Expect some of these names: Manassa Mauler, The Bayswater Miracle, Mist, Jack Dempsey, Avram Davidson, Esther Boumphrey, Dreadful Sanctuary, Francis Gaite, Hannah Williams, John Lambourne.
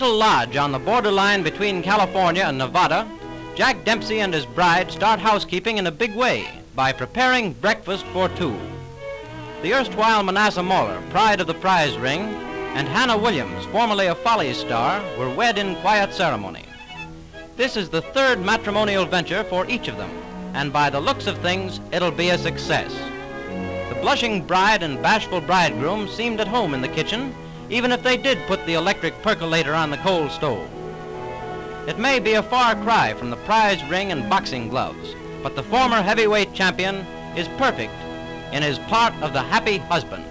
little lodge on the borderline between California and Nevada, Jack Dempsey and his bride start housekeeping in a big way by preparing breakfast for two. The erstwhile Manassa Mauler, pride of the prize ring, and Hannah Williams, formerly a Follies star, were wed in quiet ceremony. This is the third matrimonial venture for each of them, and by the looks of things, it'll be a success. The blushing bride and bashful bridegroom seemed at home in the kitchen, even if they did put the electric percolator on the coal stove. It may be a far cry from the prize ring and boxing gloves, but the former heavyweight champion is perfect in his part of the happy husband.